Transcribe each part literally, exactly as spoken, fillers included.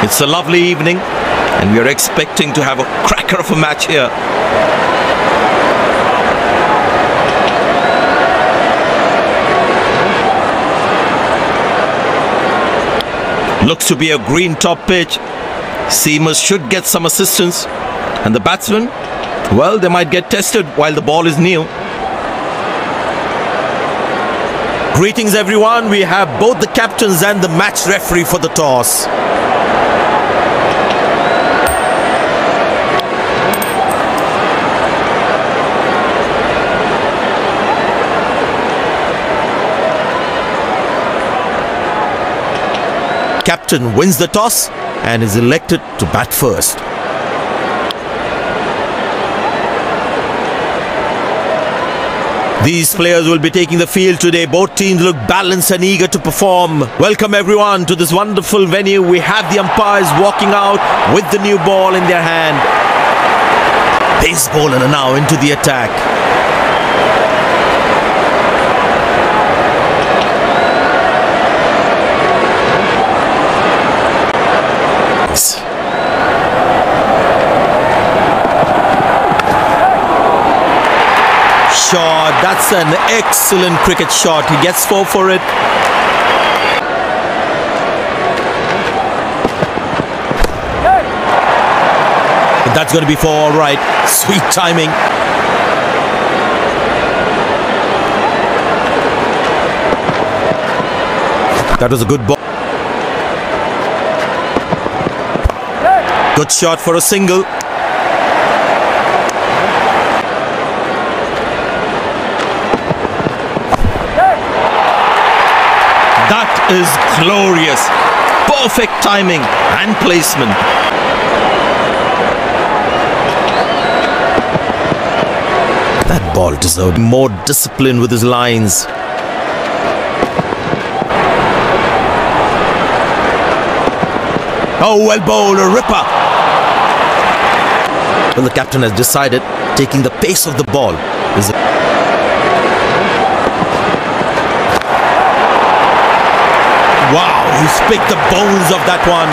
It's a lovely evening and we are expecting to have a cracker of a match here. Looks to be a green top pitch. Seamers should get some assistance, and the batsmen, well, they might get tested while the ball is new. Greetings everyone, we have both the captains and the match referee for the toss. Captain wins the toss and is elected to bat first. These players will be taking the field today. Both teams look balanced and eager to perform. Welcome everyone to this wonderful venue. We have the umpires walking out with the new ball in their hand. Pace bowler now into the attack. Shot. That's an excellent cricket shot. He gets four for it. But that's going to be four, all right. Sweet timing. That was a good ball. Good shot for a single. That is glorious. Perfect timing and placement. That ball deserved more discipline with his lines. Oh, well bowled, a ripper. Well, the captain has decided taking the pace of the ball is a wow, he's picked the bones of that one.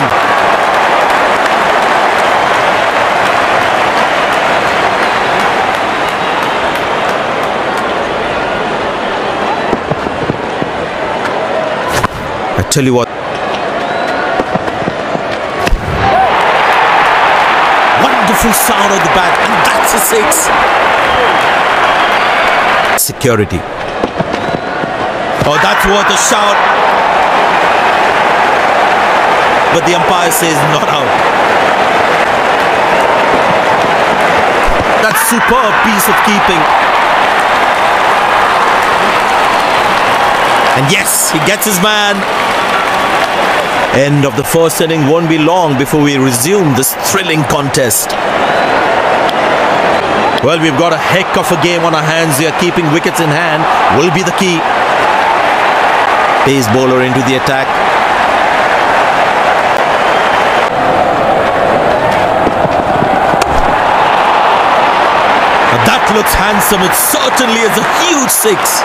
I tell you what. Wonderful sound of the bat, and that's a six. Security. Oh, that's worth a shout. But the umpire says not out. That's superb piece of keeping. And yes, he gets his man. End of the first inning. Won't be long before we resume this thrilling contest. Well, we've got a heck of a game on our hands here. Keeping wickets in hand will be the key. Pace bowler into the attack. That looks handsome. It certainly is a huge six.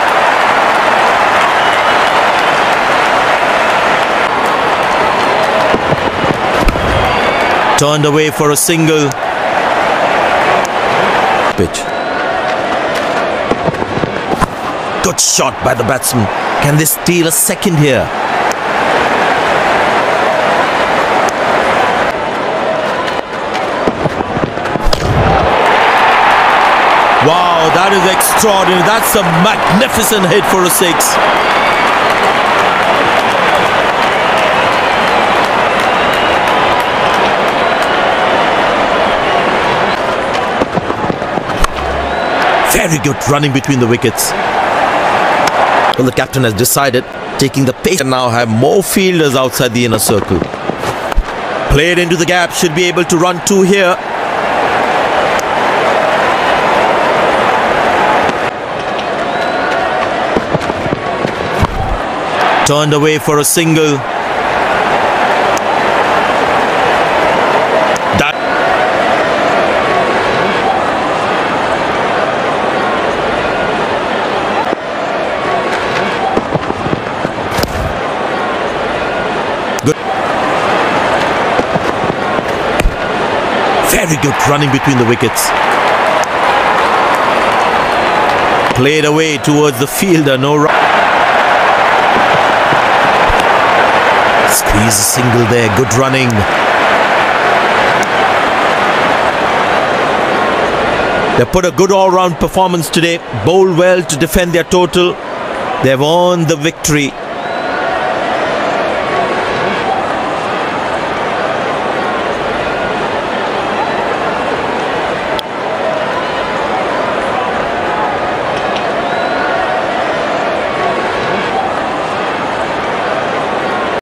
Turned away for a single. Pitch. Good shot by the batsman. Can they steal a second here? Wow, that is extraordinary. That's a magnificent hit for a six. Very good running between the wickets. Well, the captain has decided taking the pace and now have more fielders outside the inner circle. Played into the gap, should be able to run two here. Turned away for a single. That. Good. Very good running between the wickets. Played away towards the fielder, no run. Squeeze a single there, good running. They put a good all-round performance today, bowled well to defend their total. They've won the victory.